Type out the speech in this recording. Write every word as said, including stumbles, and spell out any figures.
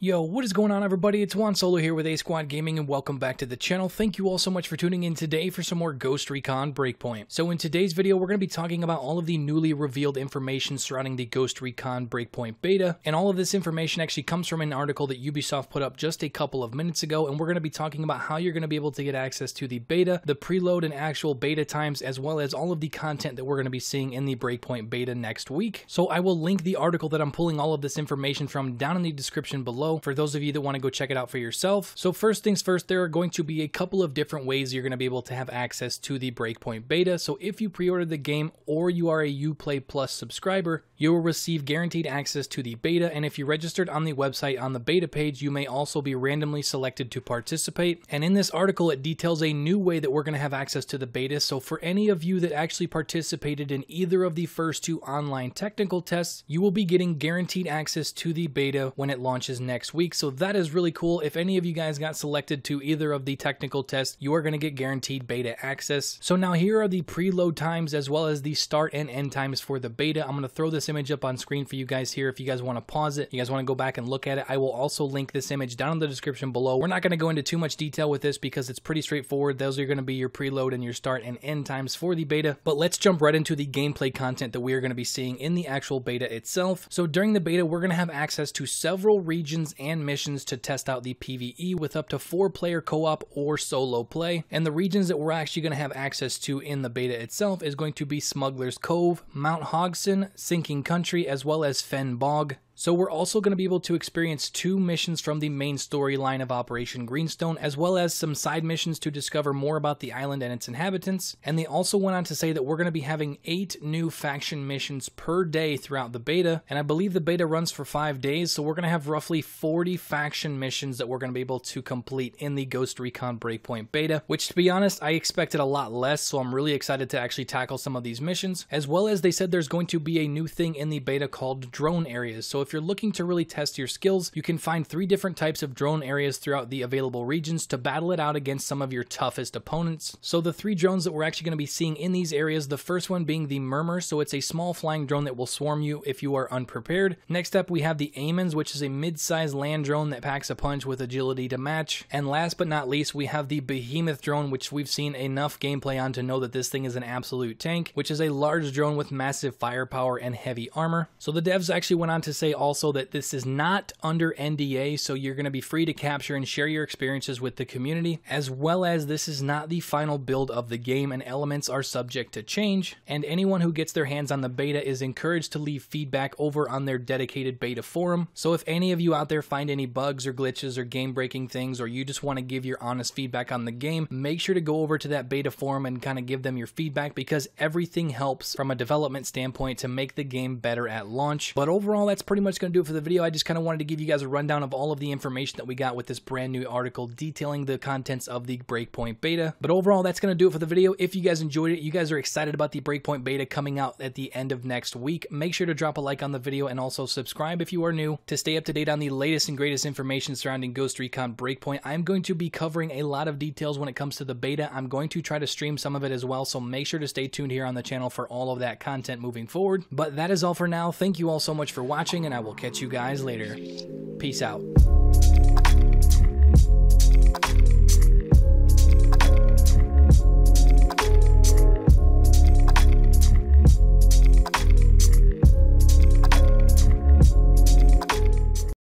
Yo, what is going on, everybody? It's Juan Solo here with A-Squad Gaming, and welcome back to the channel. Thank you all so much for tuning in today for some more Ghost Recon Breakpoint. So in today's video, we're going to be talking about all of the newly revealed information surrounding the Ghost Recon Breakpoint beta, and all of this information actually comes from an article that Ubisoft put up just a couple of minutes ago, and we're going to be talking about how you're going to be able to get access to the beta, the preload and actual beta times, as well as all of the content that we're going to be seeing in the Breakpoint beta next week. So I will link the article that I'm pulling all of this information from down in the description below, for those of you that want to go check it out for yourself. So first things first, there are going to be a couple of different ways you're going to be able to have access to the Breakpoint beta. So if you pre-ordered the game or you are a UPlay Plus subscriber, you will receive guaranteed access to the beta, and if you registered on the website on the beta page, you may also be randomly selected to participate. And in this article, it details a new way that we're going to have access to the beta. So for any of you that actually participated in either of the first two online technical tests, you will be getting guaranteed access to the beta when it launches next Next week. So that is really cool. If any of you guys got selected to either of the technical tests, you are going to get guaranteed beta access. So now here are the preload times as well as the start and end times for the beta. I'm going to throw this image up on screen for you guys here. If you guys want to pause it, you guys want to go back and look at it, I will also link this image down in the description below. We're not going to go into too much detail with this because it's pretty straightforward. Those are going to be your preload and your start and end times for the beta. But let's jump right into the gameplay content that we are going to be seeing in the actual beta itself. So during the beta, we're going to have access to several regions and missions to test out the PvE with up to four player co-op or solo play. And the regions that we're actually going to have access to in the beta itself is going to be Smuggler's Cove, Mount Hogson, Sinking Country, as well as Fen Bog. So we're also going to be able to experience two missions from the main storyline of Operation Greenstone, as well as some side missions to discover more about the island and its inhabitants. And they also went on to say that we're going to be having eight new faction missions per day throughout the beta. And I believe the beta runs for five days, so we're going to have roughly forty faction missions that we're going to be able to complete in the Ghost Recon Breakpoint beta, which, to be honest, I expected a lot less, so I'm really excited to actually tackle some of these missions. As well as they said there's going to be a new thing in the beta called drone areas. So if If you're looking to really test your skills, you can find three different types of drone areas throughout the available regions to battle it out against some of your toughest opponents. So the three drones that we're actually going to be seeing in these areas, the first one being the Murmur, so it's a small flying drone that will swarm you if you are unprepared. Next up, we have the Amens, which is a mid-sized land drone that packs a punch with agility to match. And last but not least, we have the Behemoth drone, which we've seen enough gameplay on to know that this thing is an absolute tank, which is a large drone with massive firepower and heavy armor. So the devs actually went on to say also that this is not under N D A, so you're going to be free to capture and share your experiences with the community, as well as this is not the final build of the game and elements are subject to change, and anyone who gets their hands on the beta is encouraged to leave feedback over on their dedicated beta forum. So if any of you out there find any bugs or glitches or game breaking things, or you just want to give your honest feedback on the game, make sure to go over to that beta forum and kind of give them your feedback, because everything helps from a development standpoint to make the game better at launch. But overall, that's pretty much going to do it for the video. I just kind of wanted to give you guys a rundown of all of the information that we got with this brand new article detailing the contents of the Breakpoint beta. But overall, that's going to do it for the video. If you guys enjoyed it, you guys are excited about the Breakpoint beta coming out at the end of next week, make sure to drop a like on the video and also subscribe if you are new to stay up to date on the latest and greatest information surrounding Ghost Recon Breakpoint. I'm going to be covering a lot of details when it comes to the beta. I'm going to try to stream some of it as well, so make sure to stay tuned here on the channel for all of that content moving forward. But that is all for now. Thank you all so much for watching, and I will catch you guys later. Peace out.